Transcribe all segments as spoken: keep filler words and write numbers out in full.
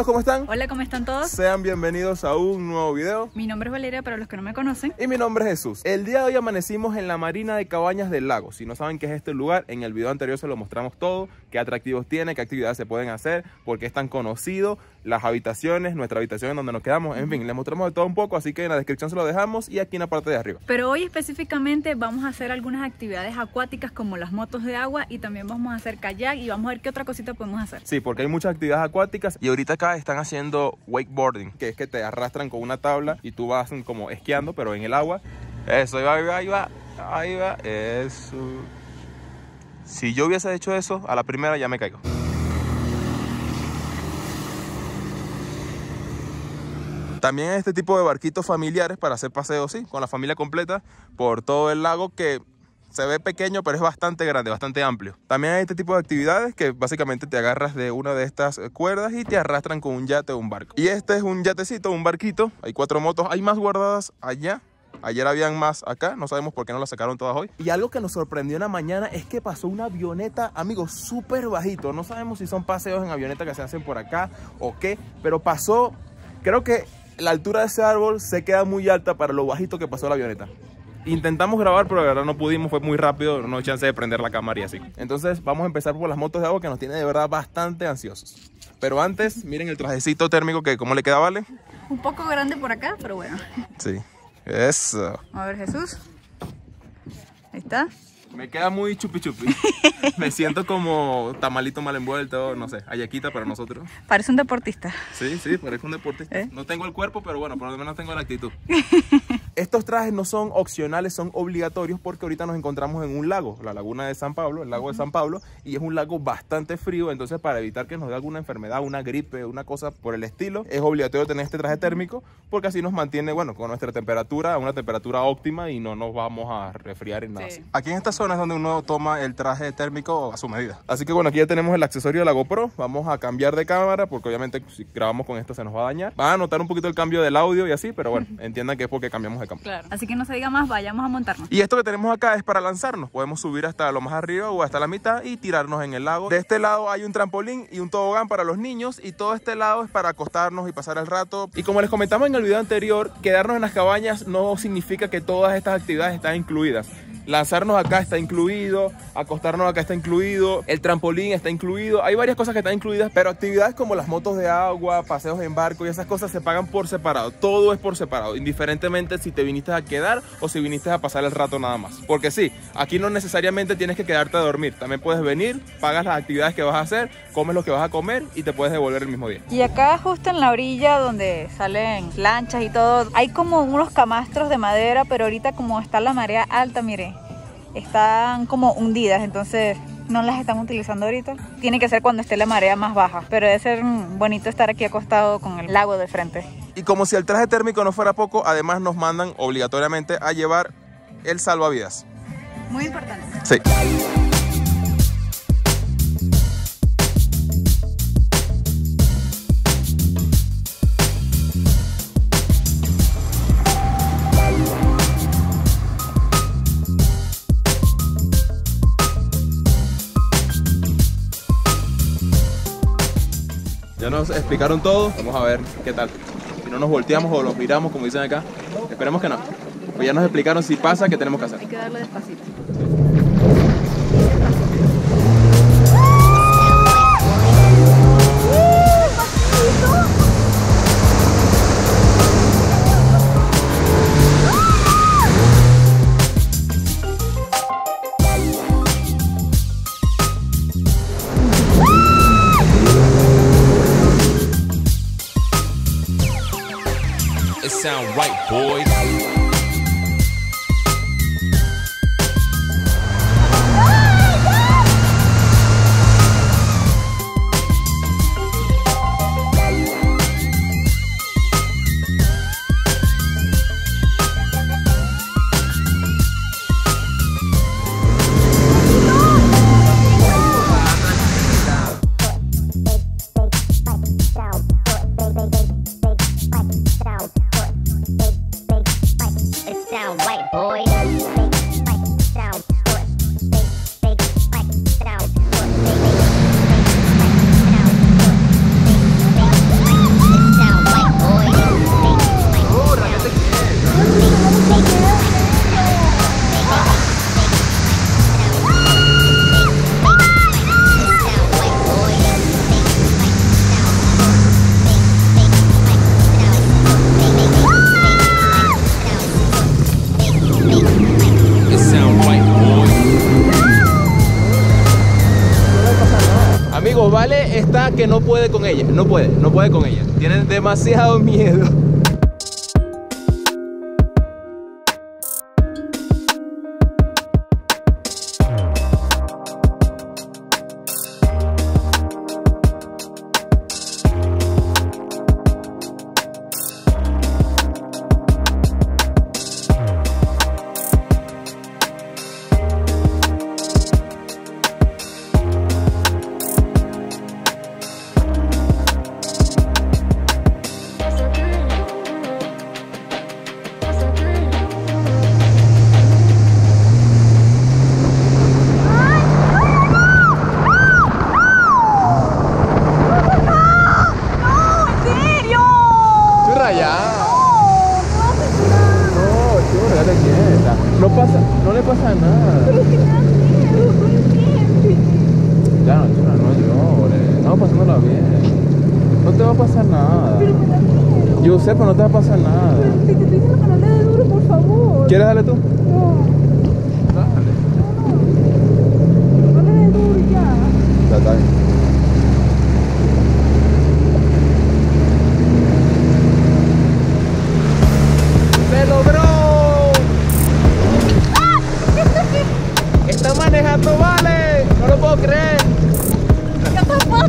amigos, ¿cómo están? Hola, ¿cómo están todos? Sean bienvenidos a un nuevo video. Mi nombre es Valeria, para los que no me conocen. Y mi nombre es Jesús. El día de hoy amanecimos en la Marina de Cabañas del Lago. Si no saben qué es este lugar, en el video anterior se lo mostramos todo, qué atractivos tiene, qué actividades se pueden hacer, por qué es tan conocido, las habitaciones, nuestra habitación en donde nos quedamos, en fin, les mostramos de todo un poco, así que en la descripción se lo dejamos y aquí en la parte de arriba. Pero hoy específicamente vamos a hacer algunas actividades acuáticas como las motos de agua y también vamos a hacer kayak y vamos a ver qué otra cosita podemos hacer. Sí, porque hay muchas actividades acuáticas y ahorita acá están haciendo wakeboarding, que es que te arrastran con una tabla y tú vas como esquiando, pero en el agua. Eso, ahí va, ahí va, ahí va, ahí va, eso. Si yo hubiese hecho eso, a la primera ya me caigo. También este tipo de barquitos familiares para hacer paseos, sí, con la familia completa por todo el lago, que se ve pequeño pero es bastante grande, bastante amplio. También hay este tipo de actividades que básicamente te agarras de una de estas cuerdas y te arrastran con un yate o un barco. Y este es un yatecito, un barquito, hay cuatro motos, hay más guardadas allá. Ayer habían más acá, no sabemos por qué no las sacaron todas hoy. Y algo que nos sorprendió en la mañana es que pasó una avioneta, amigos, súper bajito. No sabemos si son paseos en avioneta que se hacen por acá o qué, pero pasó, creo que la altura de ese árbol se queda muy alta para lo bajito que pasó la avioneta. Intentamos grabar, pero la verdad no pudimos, fue muy rápido, no hay chance de prender la cámara y así. Entonces vamos a empezar por las motos de agua, que nos tiene de verdad bastante ansiosos. Pero antes, miren el trajecito térmico que cómo le queda, ¿vale? Un poco grande por acá, pero bueno. Sí. Eso. A ver, Jesús. Ahí está. Me queda muy chupi chupi. Me siento como tamalito mal envuelto, no sé, ayaquita para nosotros. Parece un deportista. Sí, sí, parece un deportista. ¿Eh? No tengo el cuerpo, pero bueno, por lo menos tengo la actitud. Estos trajes no son opcionales, son obligatorios, porque ahorita nos encontramos en un lago, la Laguna de San Pablo, el lago de San Pablo, y es un lago bastante frío, entonces para evitar que nos dé alguna enfermedad, una gripe, una cosa por el estilo, es obligatorio tener este traje térmico, porque así nos mantiene, bueno, con nuestra temperatura, una temperatura óptima y no nos vamos a resfriar en nada. Sí. Aquí en esta zona es donde uno toma el traje térmico a su medida. Así que bueno, aquí ya tenemos el accesorio de la GoPro, vamos a cambiar de cámara, porque obviamente si grabamos con esto se nos va a dañar. Van a notar un poquito el cambio del audio y así, pero bueno, entiendan que es porque cambiamos de campo. Claro. Así que no se diga más, vayamos a montarnos. Y esto que tenemos acá es para lanzarnos. Podemos subir hasta lo más arriba o hasta la mitad y tirarnos en el lago. De este lado hay un trampolín y un tobogán para los niños, y todo este lado es para acostarnos y pasar el rato. Y como les comentamos en el video anterior, quedarnos en las cabañas no significa que todas estas actividades están incluidas. Lanzarnos acá está incluido, acostarnos acá está incluido, el trampolín está incluido, hay varias cosas que están incluidas, pero actividades como las motos de agua, paseos en barco y esas cosas se pagan por separado, todo es por separado, indiferentemente si te viniste a quedar o si viniste a pasar el rato nada más. Porque sí, aquí no necesariamente tienes que quedarte a dormir, también puedes venir, pagas las actividades que vas a hacer, comes lo que vas a comer y te puedes devolver el mismo día. Y acá justo en la orilla donde salen lanchas y todo, hay como unos camastros de madera, pero ahorita como está la marea alta, miren, están como hundidas, entonces no las están utilizando ahorita. Tiene que ser cuando esté la marea más baja, pero debe ser bonito estar aquí acostado con el lago de frente. Y como si el traje térmico no fuera poco, además nos mandan obligatoriamente a llevar el salvavidas. Muy importante. Sí. Nos explicaron todo, vamos a ver qué tal. Si no nos volteamos o los miramos, como dicen acá, esperemos que no. Pues ya nos explicaron si pasa, qué tenemos que hacer. Hay que darle despacito. Sound right, boys. que no puede con ella, no puede, no puede con ella. Tienen demasiado miedo. No pasa, no le pasa nada. Pero es que me da miedo, ¿por Ya no, chula, no llores. Estamos pasándola bien. No te va a pasar nada. Pero me da miedo. Yo sé, pero no te va a pasar nada. Pero si te estoy diciendo que no le dé duro, por favor. ¿Quieres darle tú? No. Dale. No, no. No le dé duro y ya. Ya está bien. ¡Se logró! ¡Manejando, vale! ¡No lo puedo creer! ¡Yo tampoco!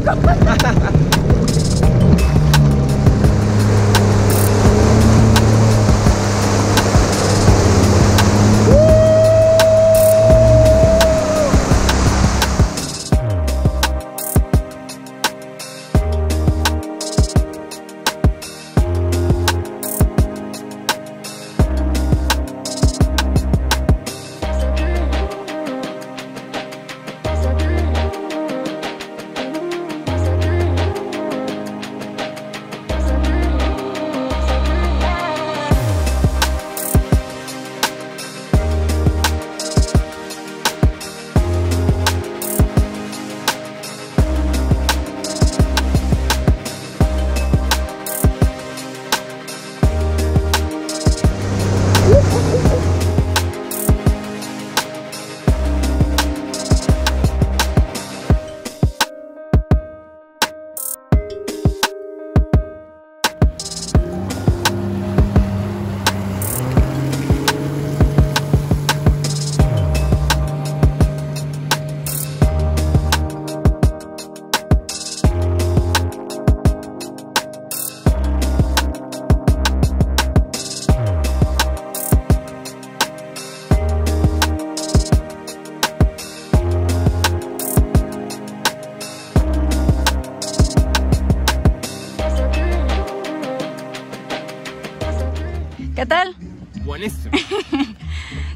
¿Qué tal? Buenísimo.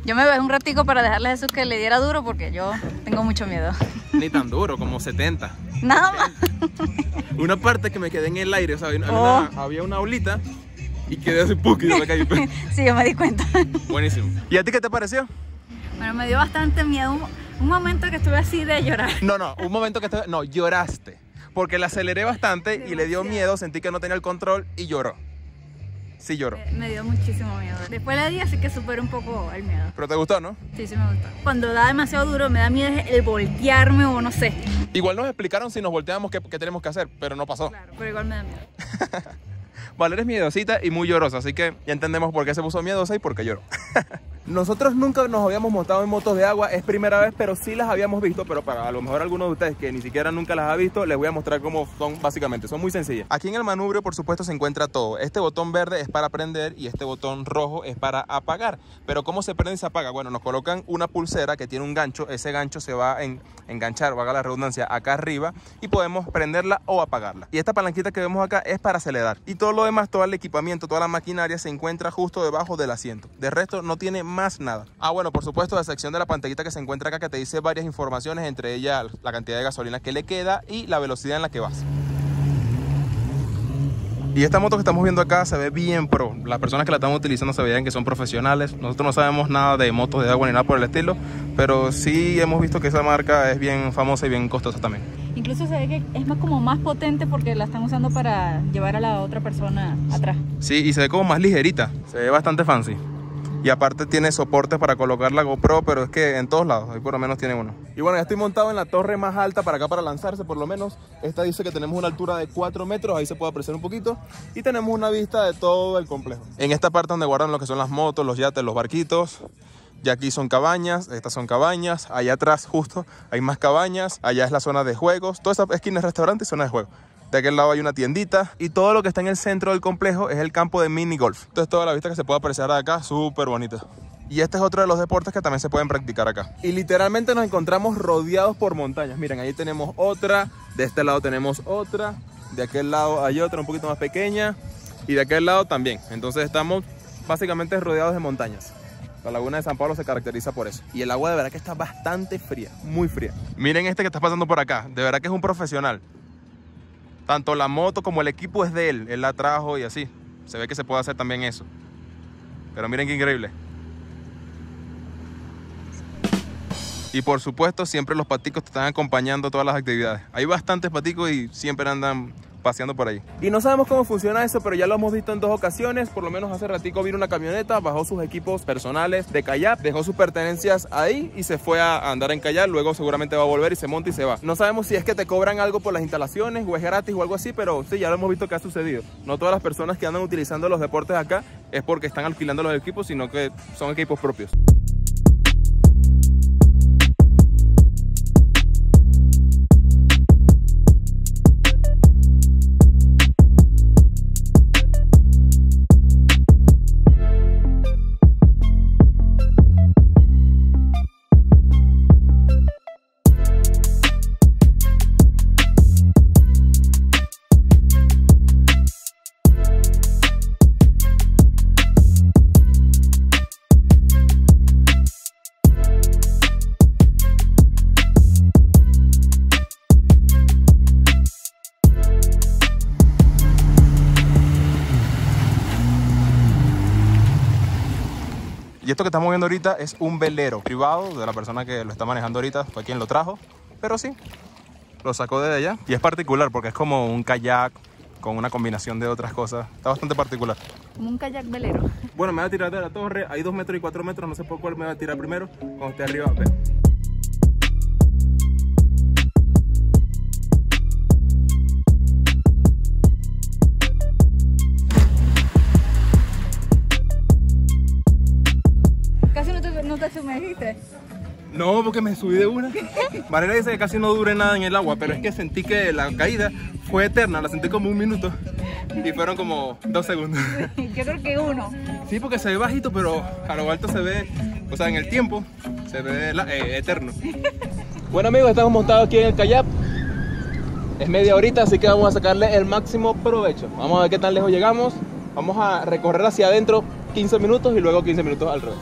Yo me bajé un ratico para dejarle a Jesús que le diera duro porque yo tengo mucho miedo. Ni tan duro, como setenta. Nada más. Una parte que me quedé en el aire, o sea, había, oh. una, había una olita y quedé así ¡puc! Y se me cayó. Sí, yo me di cuenta. Buenísimo. ¿Y a ti qué te pareció? Bueno, me dio bastante miedo. Un, un momento que estuve así de llorar. No, no, un momento que estuve... No, lloraste. Porque la aceleré bastante. Demasiado. Y le dio miedo, sentí que no tenía el control y lloró. Sí lloro. Me dio muchísimo miedo. Después la di, así que superé un poco el miedo. ¿Pero te gustó, no? Sí, sí me gustó. Cuando da demasiado duro me da miedo el voltearme o no sé. Igual nos explicaron si nos volteamos qué, qué tenemos que hacer, pero no pasó. Claro, pero igual me da miedo. Valeria es miedosita y muy llorosa, así que ya entendemos por qué se puso miedosa y por qué lloró. Nosotros nunca nos habíamos montado en motos de agua, es primera vez, pero sí las habíamos visto. Pero para a lo mejor algunos de ustedes que ni siquiera nunca las ha visto, les voy a mostrar cómo son básicamente, son muy sencillas. Aquí en el manubrio por supuesto se encuentra todo. Este botón verde es para prender y este botón rojo es para apagar. Pero ¿cómo se prende y se apaga? Bueno, nos colocan una pulsera que tiene un gancho, ese gancho se va a en, enganchar, valga la redundancia, acá arriba y podemos prenderla o apagarla. Y esta palanquita que vemos acá es para acelerar. Y todo lo demás, todo el equipamiento, toda la maquinaria se encuentra justo debajo del asiento. De resto no tiene más más nada. Ah, bueno, por supuesto, la sección de la pantallita que se encuentra acá que te dice varias informaciones, entre ellas la cantidad de gasolina que le queda y la velocidad en la que vas. Y esta moto que estamos viendo acá se ve bien pro. Las personas que la están utilizando se veían que son profesionales. Nosotros no sabemos nada de motos de agua ni nada por el estilo, pero sí hemos visto que esa marca es bien famosa y bien costosa también. Incluso se ve que es más como más potente porque la están usando para llevar a la otra persona atrás. Sí, y se ve como más ligerita. Se ve bastante fancy. y aparte tiene soporte para colocar la GoPro, pero es que en todos lados, ahí por lo menos tiene uno. Y bueno, ya estoy montado en la torre más alta para acá para lanzarse, por lo menos. Esta dice que tenemos una altura de cuatro metros, ahí se puede apreciar un poquito, y tenemos una vista de todo el complejo. En esta parte donde guardan lo que son las motos, los yates, los barquitos. Ya aquí son cabañas, estas son cabañas, allá atrás justo hay más cabañas, allá es la zona de juegos, toda esta esquina es restaurante y zona de juegos. De aquel lado hay una tiendita y todo lo que está en el centro del complejo es el campo de mini golf. Entonces toda la vista que se puede apreciar acá, súper bonita. Y este es otro de los deportes que también se pueden practicar acá. Y literalmente nos encontramos rodeados por montañas. Miren, ahí tenemos otra, de este lado tenemos otra, de aquel lado hay otra un poquito más pequeña y de aquel lado también. Entonces estamos básicamente rodeados de montañas. La Laguna de San Pablo se caracteriza por eso. Y el agua de verdad que está bastante fría, muy fría. Miren este que está pasando por acá, de verdad que es un profesional. Tanto la moto como el equipo es de él, él la trajo y así. Se ve que se puede hacer también eso. Pero miren qué increíble. Y por supuesto siempre los paticos te están acompañando a todas las actividades. Hay bastantes paticos y siempre andan paseando por ahí. Y no sabemos cómo funciona eso, pero ya lo hemos visto en dos ocasiones. Por lo menos hace ratico vino una camioneta, bajó sus equipos personales de kayak, dejó sus pertenencias ahí y se fue a andar en kayak. Luego seguramente va a volver y se monta y se va. No sabemos si es que te cobran algo por las instalaciones o es gratis o algo así, pero sí, ya lo hemos visto que ha sucedido. No todas las personas que andan utilizando los deportes acá es porque están alquilando los equipos, sino que son equipos propios. Y esto que estamos viendo ahorita es un velero privado de la persona que lo está manejando ahorita, fue quien lo trajo, pero sí, lo sacó de allá. Y es particular porque es como un kayak con una combinación de otras cosas, está bastante particular. Como un kayak velero. Bueno, me voy a tirar de la torre, hay dos metros y cuatro metros, no sé por cuál me voy a tirar primero, cuando esté arriba, ve. No, porque me subí de una. Valeria dice que casi no duré nada en el agua, pero es que sentí que la caída fue eterna, la sentí como un minuto y fueron como dos segundos. Yo creo que uno. Sí, porque se ve bajito, pero a lo alto se ve, o sea, en el tiempo se ve la, eh, eterno. Bueno amigos, estamos montados aquí en el kayak. Es media horita, así que vamos a sacarle el máximo provecho. Vamos a ver qué tan lejos llegamos. Vamos a recorrer hacia adentro quince minutos y luego quince minutos al revés.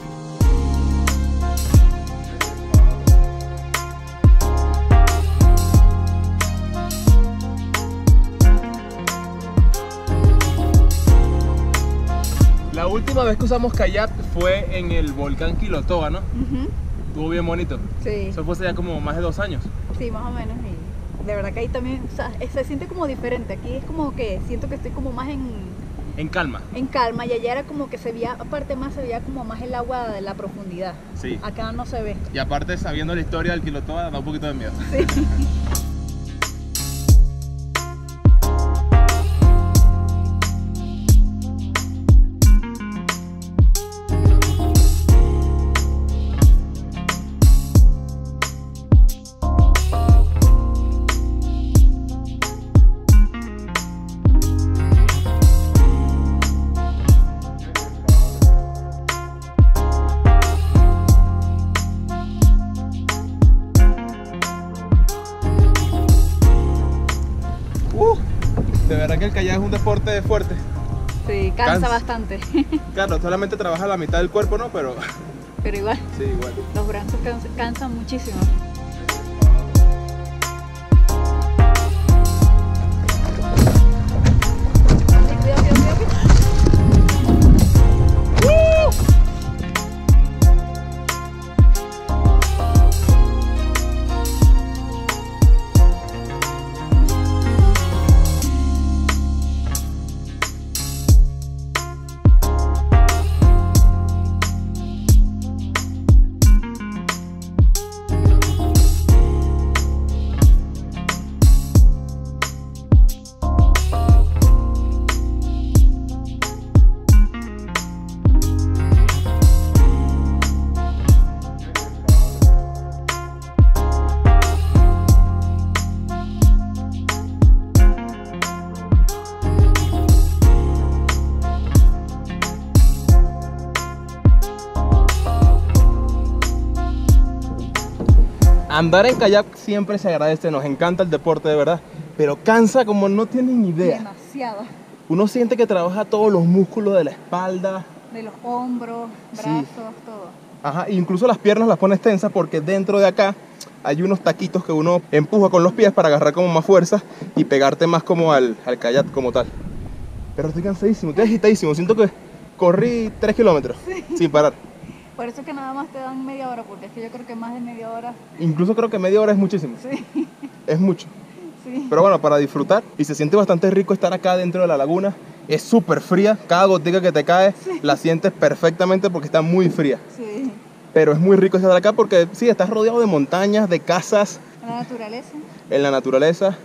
La última vez que usamos kayak fue en el volcán Quilotoa, ¿no? Uh-huh. Estuvo bien bonito. Sí. Eso fue ya como más de dos años. Sí, más o menos. Y de verdad que ahí también, o sea, se siente como diferente. Aquí es como que siento que estoy como más en... En calma. En calma. Y allá era como que se veía, aparte más, se veía como más el agua de la profundidad. Sí. Acá no se ve. Y aparte, sabiendo la historia del Quilotoa, da un poquito de miedo. Sí. El kayak es un deporte fuerte. Sí, cansa, cansa bastante. Claro, solamente trabaja la mitad del cuerpo, ¿no? Pero, Pero igual. Sí, igual. Los brazos cansan, cansan muchísimo. Andar en kayak siempre se agradece, nos encanta el deporte de verdad, pero cansa como no tienen idea. Demasiado. Uno siente que trabaja todos los músculos de la espalda, de los hombros, brazos, sí. todo. Ajá, incluso las piernas las pones tensas porque dentro de acá hay unos taquitos que uno empuja con los pies para agarrar como más fuerza y pegarte más como al, al kayak como tal. Pero estoy cansadísimo, estoy agitadísimo, siento que corrí tres kilómetros sí. sin parar. Por eso es que nada más te dan media hora, porque es que yo creo que más de media hora... Incluso creo que media hora es muchísimo. Sí. Es mucho. Sí. Pero bueno, para disfrutar, y se siente bastante rico estar acá dentro de la laguna. Es súper fría, cada gotica que te cae sí. la sientes perfectamente porque está muy fría. Sí. Pero es muy rico estar acá porque sí, estás rodeado de montañas, de casas. En la naturaleza. En la naturaleza.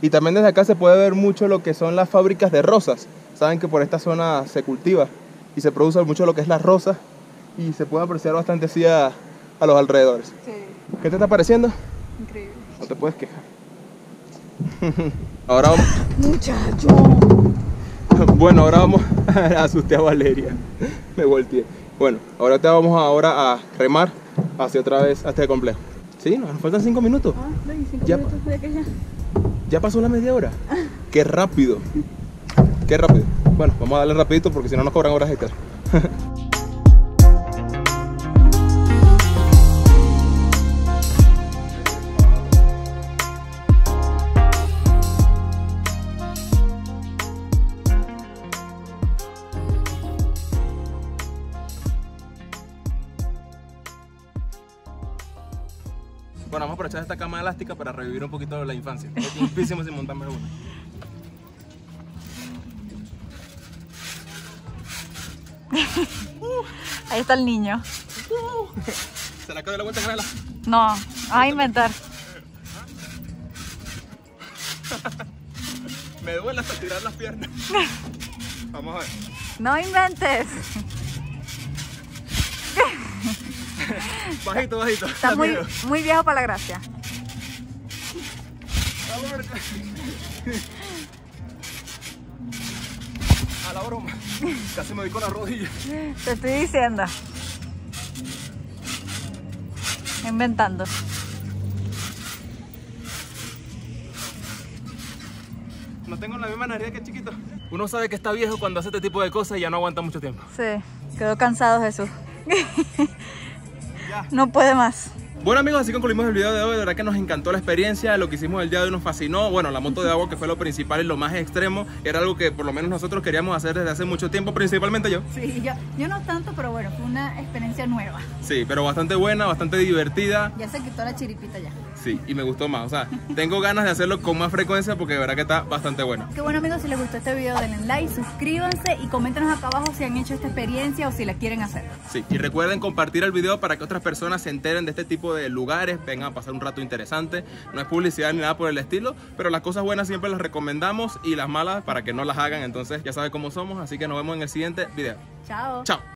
Y también desde acá se puede ver mucho lo que son las fábricas de rosas. Saben que por esta zona se cultiva y se produce mucho lo que es la rosa. Y se puede apreciar bastante así a, a los alrededores. Sí. ¿Qué te está pareciendo? Increíble. No te puedes quejar. Ahora vamos... ¡Muchacho! Bueno, ahora vamos... Asusté a Valeria. Me volteé. Bueno, ahora te vamos ahora a remar hacia otra vez, hasta el complejo. Sí, nos faltan cinco minutos. Ah, cinco ya, minutos de que ya... Ya pasó la media hora. Ah. ¡Qué rápido! ¡Qué rápido! Bueno, vamos a darle rapidito porque si no nos cobran horas extras. Bueno, vamos a aprovechar esta cama elástica para revivir un poquito de la infancia. Es difícil sin montarme una. Uh, ahí está el niño. Uh, ¿Se la acabó la vuelta, Grela? No, a inventar. Me duele hasta tirar las piernas. Vamos a ver. No inventes. Bajito, bajito. Estás muy, muy viejo para la gracia. A la broma. Casi me vi con la rodilla. Te estoy diciendo. Inventando. No tengo la misma energía que chiquito. Uno sabe que está viejo cuando hace este tipo de cosas y ya no aguanta mucho tiempo. Sí, quedó cansado Jesús. No puede más. Bueno amigos, así concluimos el video de hoy. De verdad que nos encantó la experiencia, lo que hicimos el día de hoy nos fascinó. Bueno, la moto de agua que fue lo principal y lo más extremo. Era algo que por lo menos nosotros queríamos hacer desde hace mucho tiempo, principalmente yo. Sí, yo, yo no tanto, pero bueno, fue una experiencia nueva. Sí, pero bastante buena, bastante divertida. Ya se quitó la chiripita ya. Sí, y me gustó más, o sea, tengo ganas de hacerlo con más frecuencia porque de verdad que está bastante bueno. Qué bueno amigos, si les gustó este video denle like, suscríbanse y coméntenos acá abajo si han hecho esta experiencia o si la quieren hacer. Sí, y recuerden compartir el video para que otras personas se enteren de este tipo de lugares, vengan a pasar un rato interesante. No es publicidad ni nada por el estilo, pero las cosas buenas siempre las recomendamos y las malas para que no las hagan, entonces ya saben cómo somos, así que nos vemos en el siguiente video. Chao. Chao.